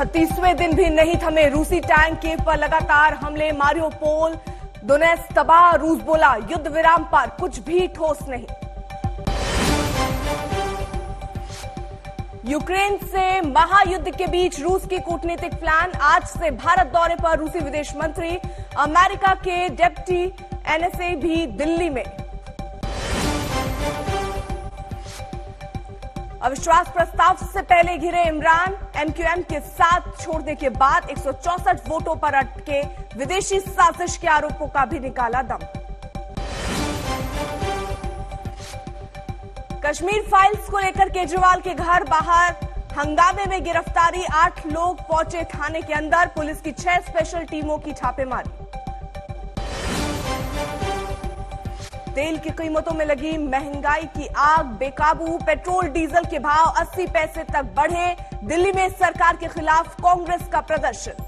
36वें दिन भी नहीं थमे रूसी टैंक कीव पर लगातार हमले। मारियोपोल डोनेस्क तबाह, रूस बोला युद्ध विराम पर कुछ भी ठोस नहीं। यूक्रेन से महायुद्ध के बीच रूस की कूटनीतिक प्लान। आज से भारत दौरे पर रूसी विदेश मंत्री, अमेरिका के डिप्टी एनएसए भी दिल्ली में। अविश्वास प्रस्ताव से पहले घिरे इमरान, एमक्यूएम के साथ छोड़ने के बाद 164 वोटों पर अटके। विदेशी साजिश के आरोपों का भी निकाला दम। कश्मीर फाइल्स को लेकर केजरीवाल के घर बाहर हंगामे में गिरफ्तारी। 8 लोग पहुंचे थाने के अंदर। पुलिस की 6 स्पेशल टीमों की छापेमारी। तेल की कीमतों में लगी महंगाई की आग बेकाबू। पेट्रोल डीजल के भाव 80 पैसे तक बढ़े। दिल्ली में सरकार के खिलाफ कांग्रेस का प्रदर्शन।